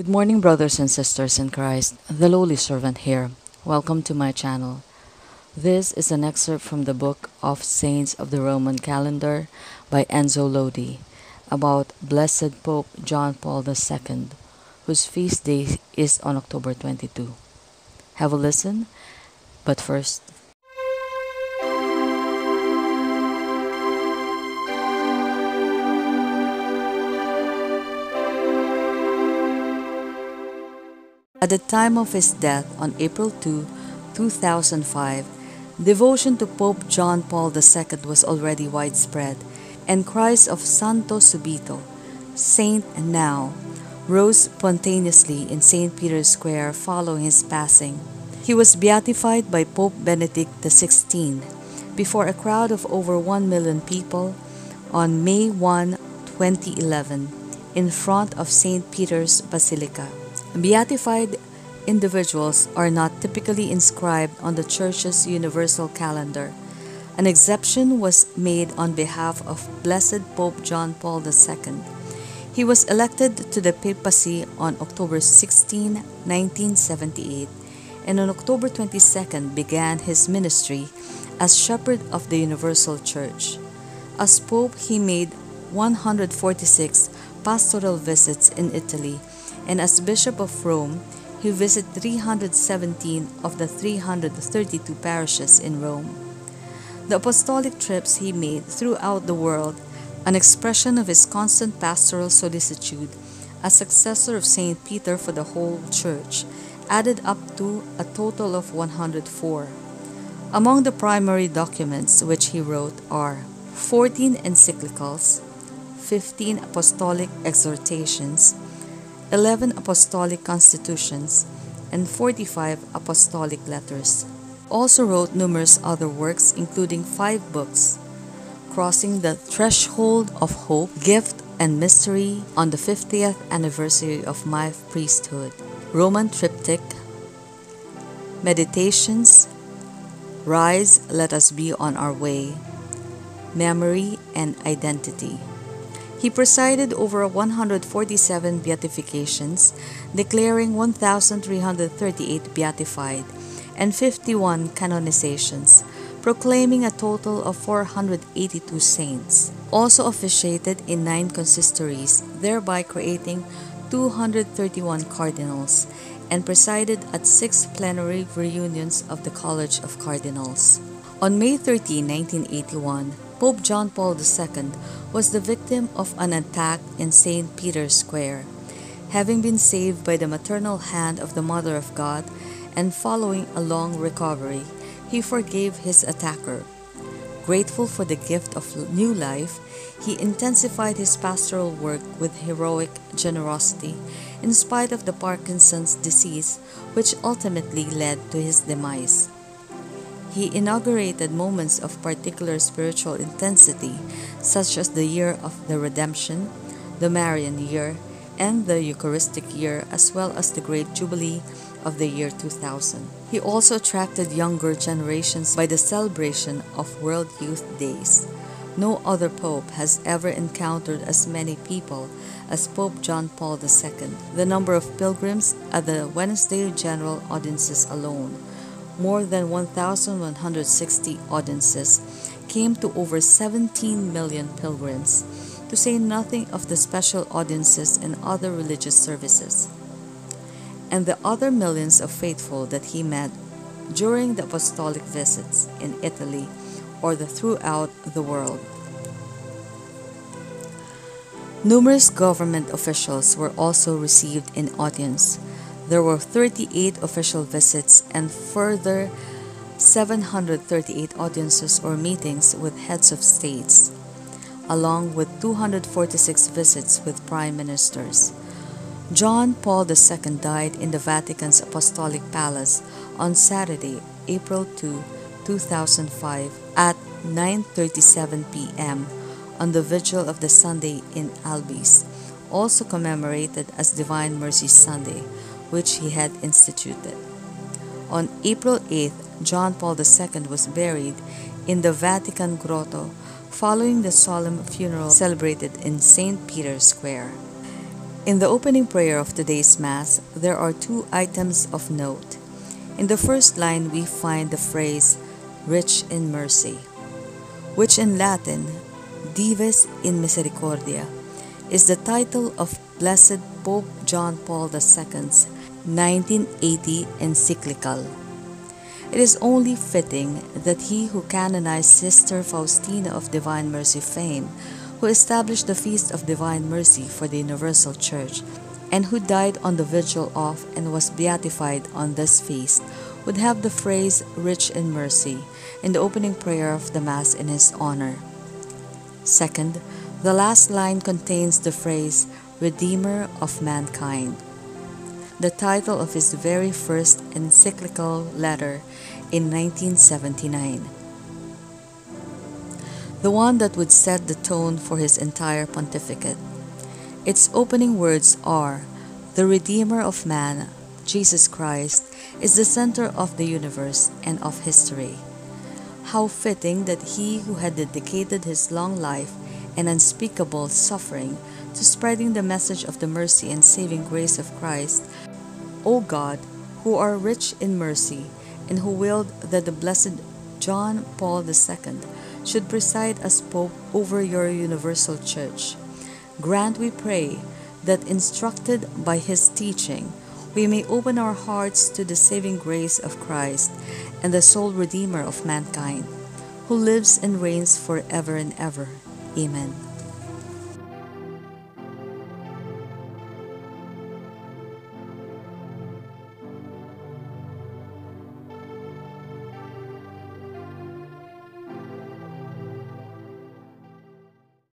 Good morning, brothers and sisters in Christ, the lowly servant here. Welcome to my channel. This is an excerpt from the book of Saints of the Roman Calendar by Enzo Lodi about Blessed Pope John Paul II, whose feast day is on October 22. Have a listen, but first, at the time of his death on April 2, 2005, devotion to Pope John Paul II was already widespread, and cries of Santo Subito, Saint Now, rose spontaneously in St. Peter's Square following his passing. He was beatified by Pope Benedict XVI before a crowd of over 1 million people on May 1, 2011, in front of St. Peter's Basilica. Beatified individuals are not typically inscribed on the Church's universal calendar. An exception was made on behalf of Blessed Pope John Paul II. He was elected to the papacy on October 16, 1978, and on October 22 began his ministry as Shepherd of the Universal Church. As Pope, he made 146 pastoral visits in Italy, and as Bishop of Rome, he visited 317 of the 332 parishes in Rome. The apostolic trips he made throughout the world, an expression of his constant pastoral solicitude as successor of St. Peter for the whole Church, added up to a total of 104. Among the primary documents which he wrote are 14 encyclicals, 15 apostolic exhortations, 11 apostolic constitutions, and 45 apostolic letters. Also wrote numerous other works, including 5 books: Crossing the Threshold of Hope, Gift and Mystery on the 50th Anniversary of My Priesthood, Roman Triptych, Meditations, Rise, Let Us Be on Our Way, Memory and Identity. He presided over 147 beatifications, declaring 1,338 beatified, and 51 canonizations, proclaiming a total of 482 saints. Also officiated in 9 consistories, thereby creating 231 cardinals, and presided at 6 plenary reunions of the College of Cardinals. On May 13, 1981, Pope John Paul II was the victim of an attack in St. Peter's Square. Having been saved by the maternal hand of the Mother of God and following a long recovery, he forgave his attacker. Grateful for the gift of new life, he intensified his pastoral work with heroic generosity in spite of the Parkinson's disease, which ultimately led to his demise. He inaugurated moments of particular spiritual intensity, such as the Year of the Redemption, the Marian Year, and the Eucharistic Year, as well as the Great Jubilee of the year 2000. He also attracted younger generations by the celebration of World Youth Days. No other pope has ever encountered as many people as Pope John Paul II. The number of pilgrims at the Wednesday General Audiences alone, more than 1,160 audiences, came to over 17 million pilgrims, to say nothing of the special audiences and other religious services, and the other millions of faithful that he met during the apostolic visits in Italy or throughout the world. Numerous government officials were also received in audience. There were 38 official visits and further 738 audiences or meetings with heads of states, along with 246 visits with prime ministers. John Paul II died in the Vatican's Apostolic Palace on Saturday, April 2, 2005, at 9:37 p.m. on the vigil of the Sunday in Albis, also commemorated as Divine Mercy Sunday, which he had instituted. On April 8th, John Paul II was buried in the Vatican grotto following the solemn funeral celebrated in St. Peter's Square. In the opening prayer of today's Mass, there are two items of note. In the first line, we find the phrase, rich in mercy, which in Latin, Dives in Misericordia, is the title of Blessed Pope John Paul II's 1980 encyclical. It is only fitting that he who canonized Sister Faustina of Divine Mercy fame, who established the Feast of Divine Mercy for the Universal Church, and who died on the vigil of and was beatified on this feast, would have the phrase rich in mercy in the opening prayer of the Mass in his honor. Second, the last line contains the phrase Redeemer of Mankind, the title of his very first encyclical letter in 1979, the one that would set the tone for his entire pontificate. Its opening words are, "The Redeemer of man, Jesus Christ, is the center of the universe and of history." How fitting that he who had dedicated his long life and unspeakable suffering to spreading the message of the mercy and saving grace of Christ, O God, who are rich in mercy, and who willed that the Blessed John Paul II should preside as Pope over your universal Church, grant, we pray, that instructed by his teaching, we may open our hearts to the saving grace of Christ and the sole Redeemer of mankind, who lives and reigns forever and ever. Amen.